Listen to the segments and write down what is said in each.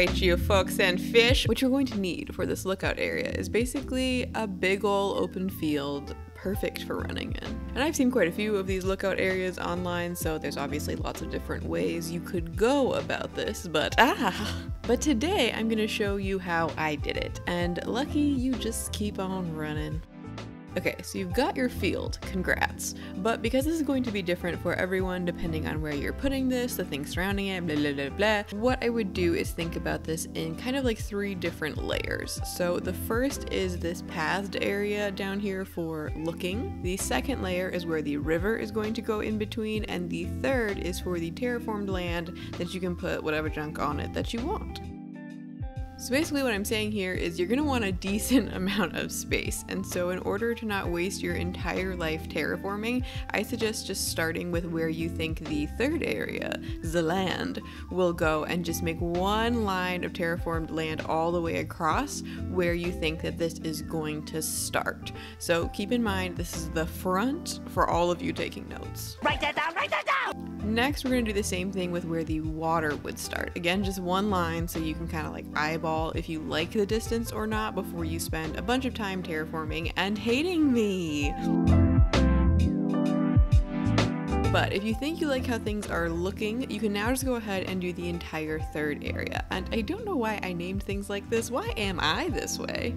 right, you folks and fish. What you're going to need for this lookout area is basically a big ol' open field, perfect for running in. And I've seen quite a few of these lookout areas online, so there's obviously lots of different ways you could go about this, but today I'm gonna show you how I did it. And lucky you just keep on running. Okay, so you've got your field, congrats. But because this is going to be different for everyone depending on where you're putting this, the things surrounding it, blah, blah, blah, blah, what I would do is think about this in kind of like three different layers. So the first is this pathed area down here for looking. The second layer is where the river is going to go in between. And the third is for the terraformed land that you can put whatever junk on it that you want. So basically what I'm saying here is you're going to want a decent amount of space, and so in order to not waste your entire life terraforming, I suggest just starting with where you think the third area, the land, will go, and just make one line of terraformed land all the way across where you think that this is going to start. So keep in mind this is the front for all of you taking notes. Write that down, write that down! Next, we're going to do the same thing with where the water would start. Again, just one line so you can kind of like eyeball if you like the distance or not before you spend a bunch of time terraforming and hating me. But if you think you like how things are looking, you can now just go ahead and do the entire third area. And I don't know why I named things like this. Why am I this way?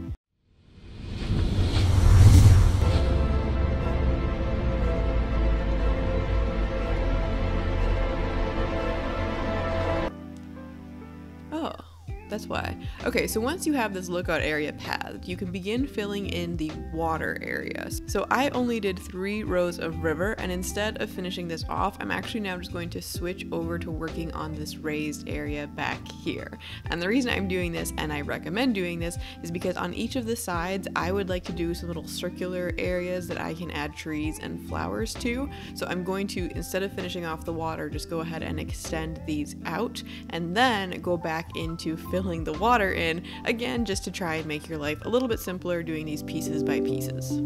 That's why. Okay, so once you have this lookout area pathed, you can begin filling in the water areas. So I only did 3 rows of river, and instead of finishing this off, I'm actually now just going to switch over to working on this raised area back here. And the reason I'm doing this, and I recommend doing this, is because on each of the sides, I would like to do some little circular areas that I can add trees and flowers to. So I'm going to, instead of finishing off the water, just go ahead and extend these out, and then go back into filling the water in, again, just to try and make your life a little bit simpler doing these pieces by pieces.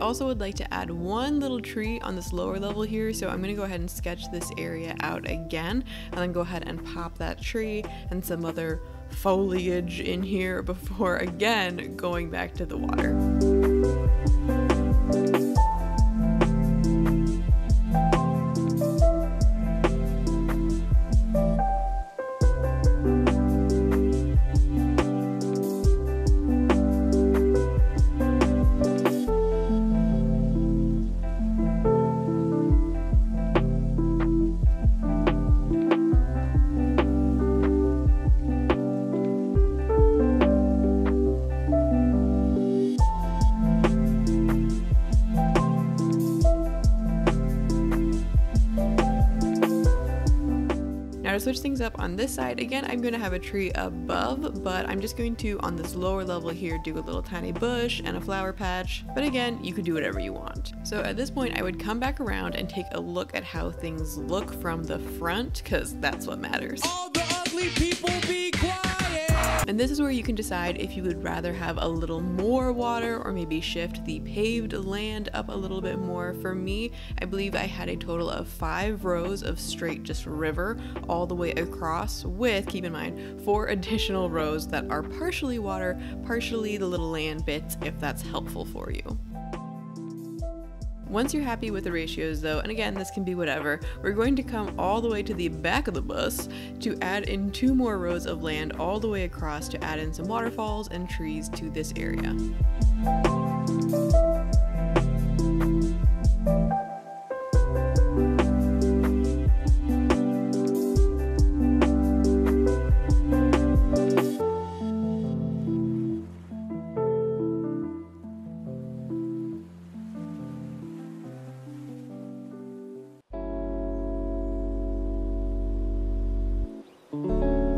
Also would like to add one little tree on this lower level here, so I'm going to go ahead and sketch this area out again, and then go ahead and pop that tree and some other foliage in here before again going back to the water. Now to switch things up on this side, again, I'm going to have a tree above, but I'm just going to, on this lower level here, do a little tiny bush and a flower patch. But again, you could do whatever you want. So at this point, I would come back around and take a look at how things look from the front, because that's what matters. All the ugly people be quiet! And this is where you can decide if you would rather have a little more water or maybe shift the paved land up a little bit more. For me, I believe I had a total of 5 rows of straight just river all the way across with, keep in mind, 4 additional rows that are partially water, partially the little land bits, if that's helpful for you. Once you're happy with the ratios though, and again, this can be whatever, we're going to come all the way to the back of the bus to add in 2 more rows of land all the way across to add in some waterfalls and trees to this area.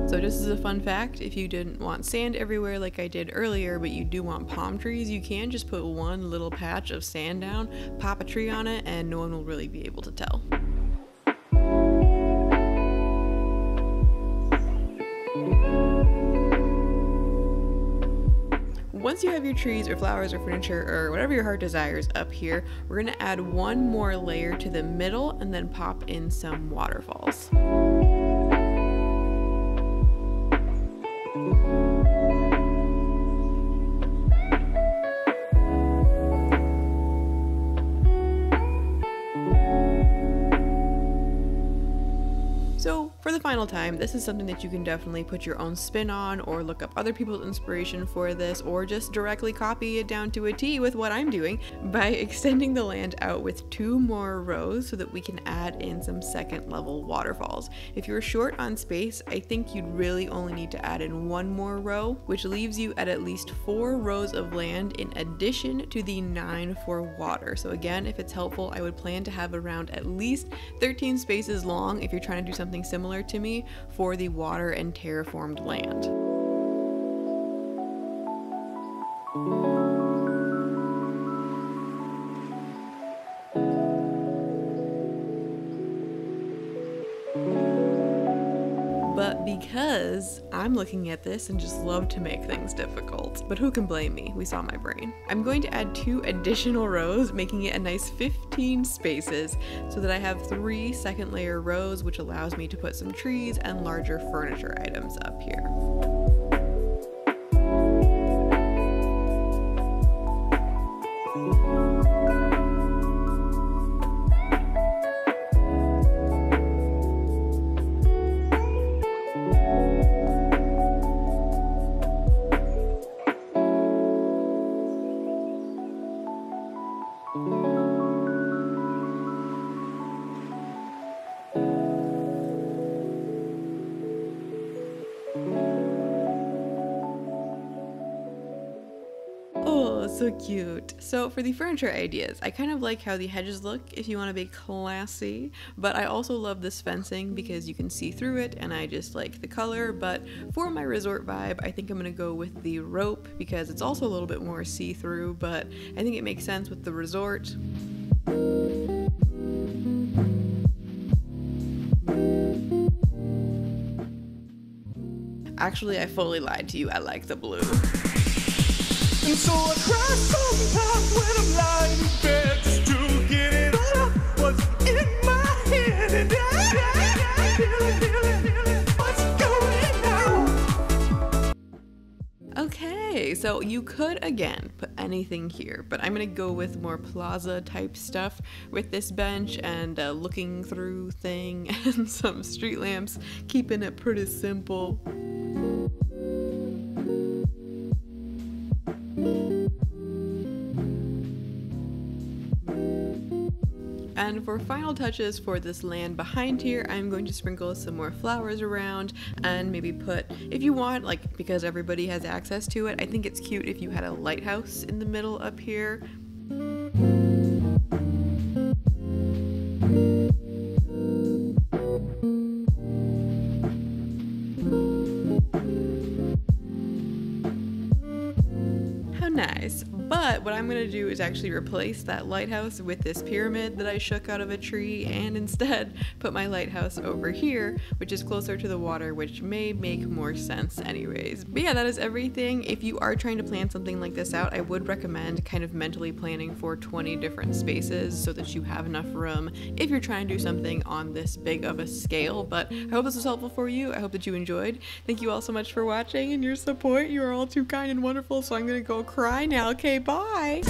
So just as a fun fact, if you didn't want sand everywhere like I did earlier, but you do want palm trees, you can just put one little patch of sand down, pop a tree on it, and no one will really be able to tell. Once you have your trees or flowers or furniture or whatever your heart desires up here, we're going to add one more layer to the middle and then pop in some waterfalls. So for the final time, this is something that you can definitely put your own spin on, or look up other people's inspiration for this, or just directly copy it down to a T with what I'm doing by extending the land out with two more rows so that we can add in some second level waterfalls. If you're short on space, I think you'd really only need to add in one more row, which leaves you at least 4 rows of land in addition to the 9 for water. So again, if it's helpful, I would plan to have around at least 13 spaces long if you're trying to do something similar to me for the water and terraformed land. But because I'm looking at this and just love to make things difficult, but who can blame me? We saw my brain. I'm going to add 2 additional rows, making it a nice 15 spaces so that I have 3 second layer rows, which allows me to put some trees and larger furniture items up here. So cute. So for the furniture ideas, I kind of like how the hedges look if you want to be classy, but I also love this fencing because you can see through it and I just like the color. But for my resort vibe, I think I'm going to go with the rope because it's also a little bit more see-through, but I think it makes sense with the resort. Actually, I fully lied to you. I like the blue. And so I cry sometimes when I'm lying in bed just to get it out of what's in my head. And I feel it, what's going on? Okay, so you could again put anything here, but I'm gonna go with more plaza type stuff with this bench and a looking through thing and some street lamps, keeping it pretty simple. And for final touches for this land behind here, I'm going to sprinkle some more flowers around and maybe put, if you want, like, because everybody has access to it, I think it's cute if you had a lighthouse in the middle up here. Nice. But what I'm going to do is actually replace that lighthouse with this pyramid that I shook out of a tree, and instead put my lighthouse over here, which is closer to the water, which may make more sense anyways. But yeah, that is everything. If you are trying to plan something like this out, I would recommend kind of mentally planning for 20 different spaces so that you have enough room if you're trying to do something on this big of a scale. But I hope this was helpful for you. I hope that you enjoyed. Thank you all so much for watching and your support. You are all too kind and wonderful, so I'm going to go cry now. Okay, bye.